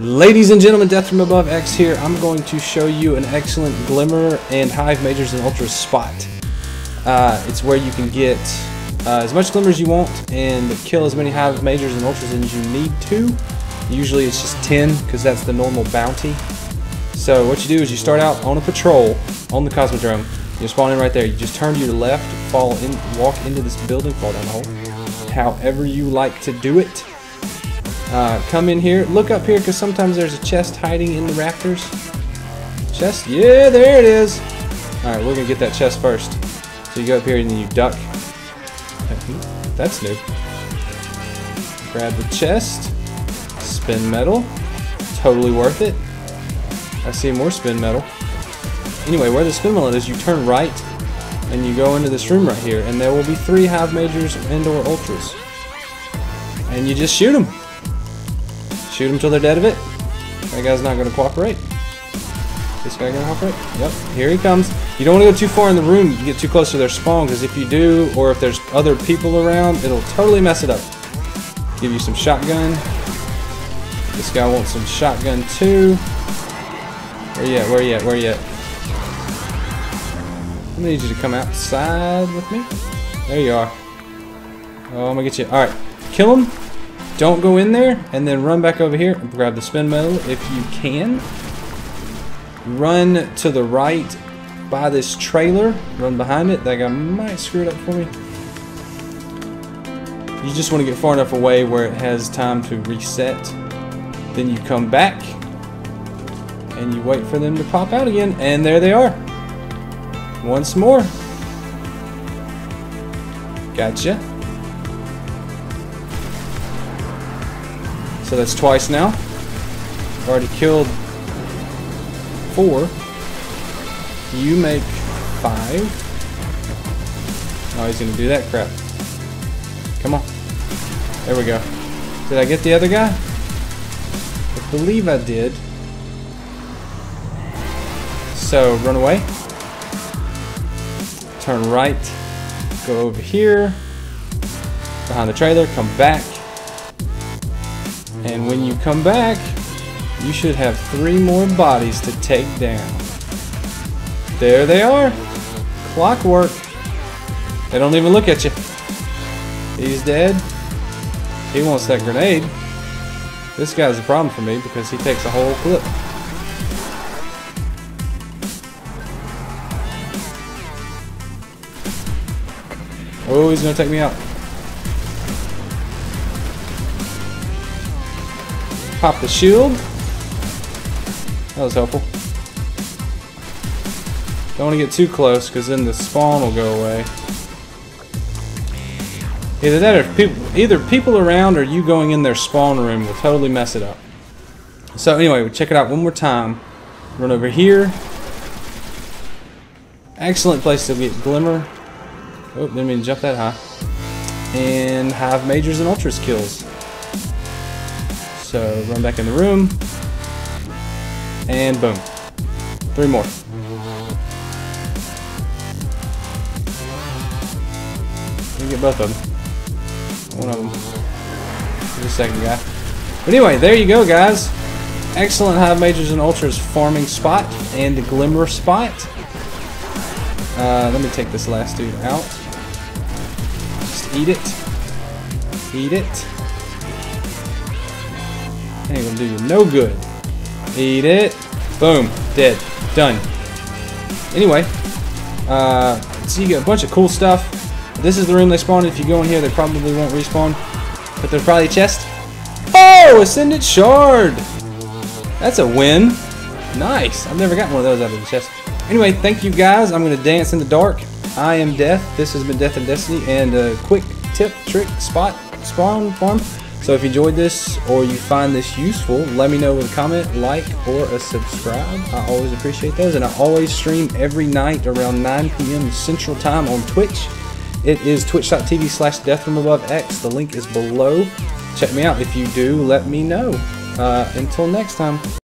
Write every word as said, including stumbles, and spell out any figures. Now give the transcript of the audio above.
Ladies and gentlemen, Death From Above X here. I'm going to show you an excellent Glimmer and Hive Majors and Ultras spot. Uh, it's where you can get uh, as much Glimmer as you want and kill as many Hive Majors and Ultras as you need to. Usually it's just ten because that's the normal bounty. So what you do is you start out on a patrol on the Cosmodrome. You spawn in right there. You just turn to your left, fall in, walk into this building, fall down the hole. However you like to do it. Uh, come in here, look up here, because sometimes there's a chest hiding in the rafters. Chest, yeah, there it is. All right, we're gonna get that chest first. So you go up here and then you duck. That's new. Grab the chest, spin metal, totally worth it. I see more spin metal. Anyway, where the spin metal is, you turn right and you go into this room right here, and there will be three Hive Majors and or Ultras, and you just shoot them. Shoot them till they're dead of it. That guy's not going to cooperate. This guy going to cooperate? Yep, here he comes. You don't want to go too far in the room. You get too close to their spawn, because if you do, or if there's other people around, it'll totally mess it up. Give you some shotgun. This guy wants some shotgun too. Where you at? Where you at? Where you at? I'm going to need you to come outside with me. There you are. Oh, I'm going to get you. All right, kill him. Don't go in there, and then run back over here and grab the spin metal if you can. Run to the right by this trailer. Run behind it. That guy might screw it up for me. You just want to get far enough away where it has time to reset. Then you come back, and you wait for them to pop out again, and there they are. Once more. Gotcha. So that's twice now. Already killed four. You make five. Oh, he's gonna do that crap. Come on. There we go. Did I get the other guy? I believe I did. So run away. Turn right. Go over here. Behind the trailer. Come back. And when you come back, you should have three more bodies to take down. There they are. Clockwork. They don't even look at you. He's dead. He wants that grenade. This guy's a problem for me because he takes a whole clip. Oh, he's gonna take me out. Pop the shield. That was helpful. Don't want to get too close because then the spawn will go away. Either that or people, either people around or you going in their spawn room will totally mess it up. So anyway, we'll check it out one more time. Run over here. Excellent place to get Glimmer. Oh, didn't mean to jump that high. And Hive Majors and Ultras kills. So run back in the room, and boom, three more. You get both of them. One of them. The second guy. But anyway, there you go, guys. Excellent Hive Majors and Ultras farming spot and the Glimmer spot. Uh, let me take this last dude out. Just eat it. Eat it. Ain't gonna do you no good. Eat it. Boom. Dead. Done. Anyway, uh, so you get a bunch of cool stuff. This is the room they spawned. If you go in here, they probably won't respawn. But there's probably a chest. Oh! Ascendant Shard! That's a win. Nice. I've never gotten one of those out of the chest. Anyway, thank you guys. I'm gonna dance in the dark. I am Death. This has been Death and Destiny. And a quick tip, trick, spot, spawn, farm. So if you enjoyed this or you find this useful, let me know with a comment, like, or a subscribe. I always appreciate those. And I always stream every night around nine P M Central Time on Twitch. It is twitch.tv slash deathfromabovex. The link is below. Check me out. If you do, let me know. Uh, until next time.